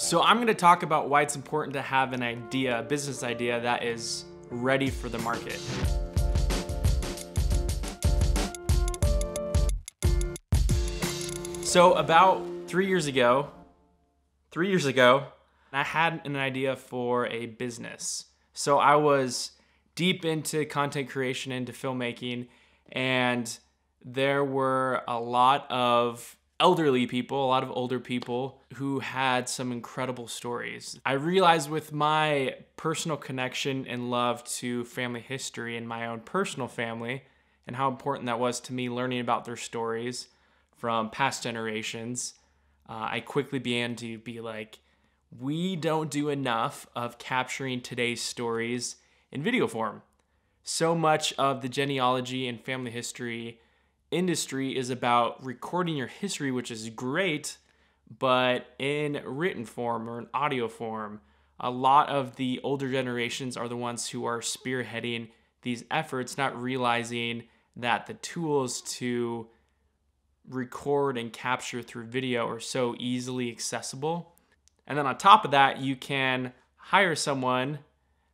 So I'm gonna talk about why it's important to have an idea, a business idea that is ready for the market. So about 3 years ago, I had an idea for a business. So I was deep into content creation, into filmmaking, and there were a lot of elderly people, a lot of older people who had some incredible stories. I realized with my personal connection and love to family history and my own personal family and how important that was to me, learning about their stories from past generations, I quickly began to be like, we don't do enough of capturing today's stories in video form. So much of the genealogy and family history industry is about recording your history, which is great, but in written form or in audio form. A lot of the older generations are the ones who are spearheading these efforts, not realizing that the tools to record and capture through video are so easily accessible. And then on top of that, you can hire someone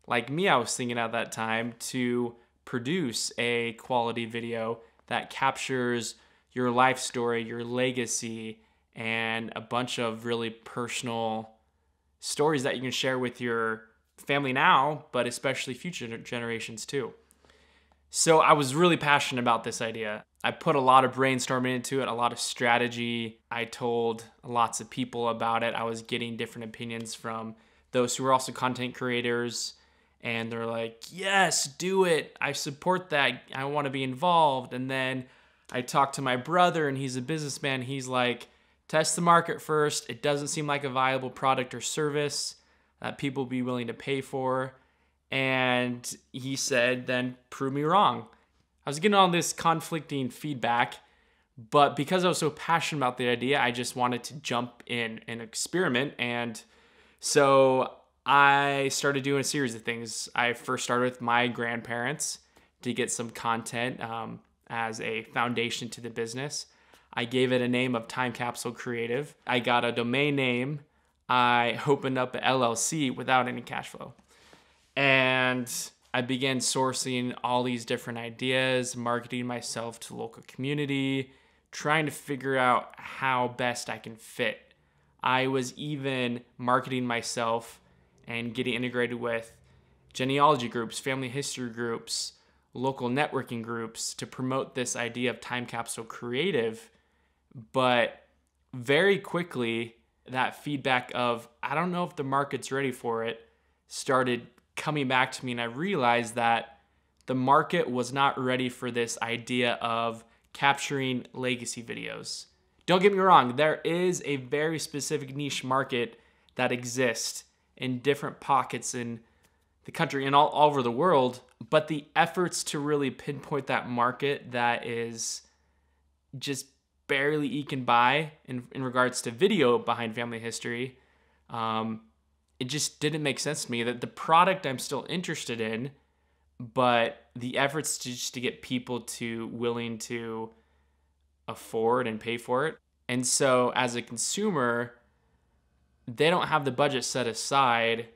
like me, I was thinking at that time, to produce a quality video that captures your life story, your legacy, and a bunch of really personal stories that you can share with your family now, but especially future generations too. So I was really passionate about this idea. I put a lot of brainstorming into it, a lot of strategy. I told lots of people about it. I was getting different opinions from those who are also content creators, and they're like, yes, do it. I support that. I want to be involved. And then I talked to my brother, and he's a businessman. He's like, test the market first. It doesn't seem like a viable product or service that people will be willing to pay for. And he said, then prove me wrong. I was getting all this conflicting feedback, but because I was so passionate about the idea, I just wanted to jump in and experiment. And so I started doing a series of things. I first started with my grandparents to get some content as a foundation to the business. I gave it a name of Time Capsule Creative. I got a domain name. I opened up an LLC without any cash flow. And I began sourcing all these different ideas, marketing myself to local community, trying to figure out how best I can fit. I was even marketing myself and getting integrated with genealogy groups, family history groups, local networking groups to promote this idea of Time Capsule Creative. But very quickly, that feedback of, I don't know if the market's ready for it, started coming back to me, and I realized that the market was not ready for this idea of capturing legacy videos. Don't get me wrong, there is a very specific niche market that exists in different pockets in the country and all over the world, but the efforts to really pinpoint that market that is just barely eking by in regards to video behind family history, it just didn't make sense to me. That the product I'm still interested in, but the efforts to just to get people to willing to afford and pay for it. And so as a consumer, they don't have the budget set aside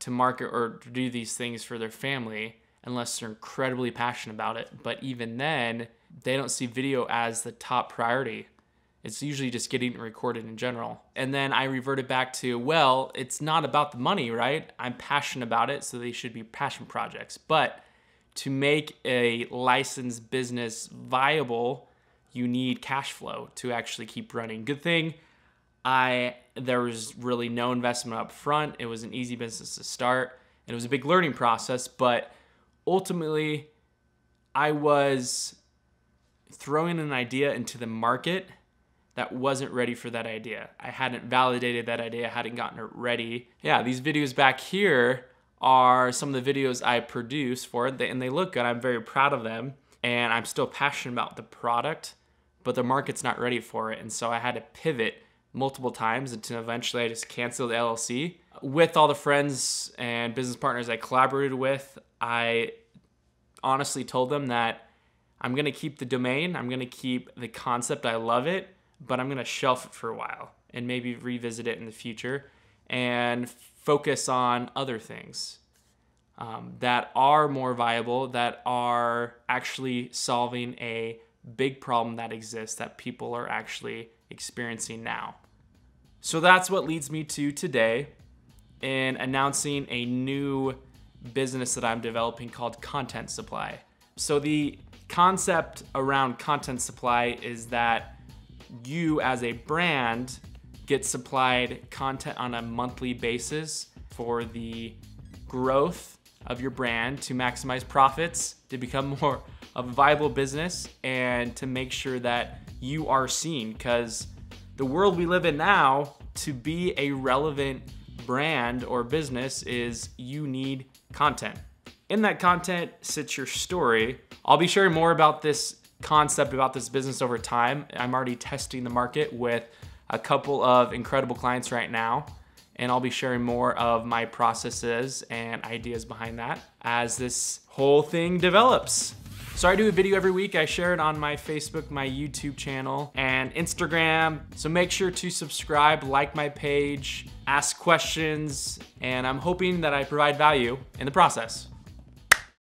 to market or to do these things for their family unless they're incredibly passionate about it. But even then, they don't see video as the top priority. It's usually just getting recorded in general. And then I reverted back to, well, it's not about the money, right? I'm passionate about it, so they should be passion projects. But to make a licensed business viable, you need cash flow to actually keep running. Good thing there was really no investment up front. It was an easy business to start, and it was a big learning process, but ultimately I was throwing an idea into the market that wasn't ready for that idea. I hadn't validated that idea, I hadn't gotten it ready. Yeah, these videos back here are some of the videos I produce for it, and they look good. I'm very proud of them, and I'm still passionate about the product, but the market's not ready for it, and so I had to pivot multiple times until eventually I just canceled the LLC. With all the friends and business partners I collaborated with, I honestly told them that I'm gonna keep the domain, I'm gonna keep the concept, I love it, but I'm gonna shelf it for a while and maybe revisit it in the future. and focus on other things that are more viable, that are actually solving a big problem that exists that people are actually experiencing now. So that's what leads me to today in announcing a new business that I'm developing called Content Supply. So the concept around Content Supply is that you as a brand get supplied content on a monthly basis for the growth of your brand to maximize profits, to become more of a viable business, and to make sure that you are seen. Because the world we live in now, to be a relevant brand or business is you need content. In that content sits your story. I'll be sharing more about this concept, about this business over time. I'm already testing the market with a couple of incredible clients right now, and I'll be sharing more of my processes and ideas behind that as this whole thing develops. So I do a video every week. I share it on my Facebook, my YouTube channel, and Instagram. So make sure to subscribe, like my page, ask questions, and I'm hoping that I provide value in the process.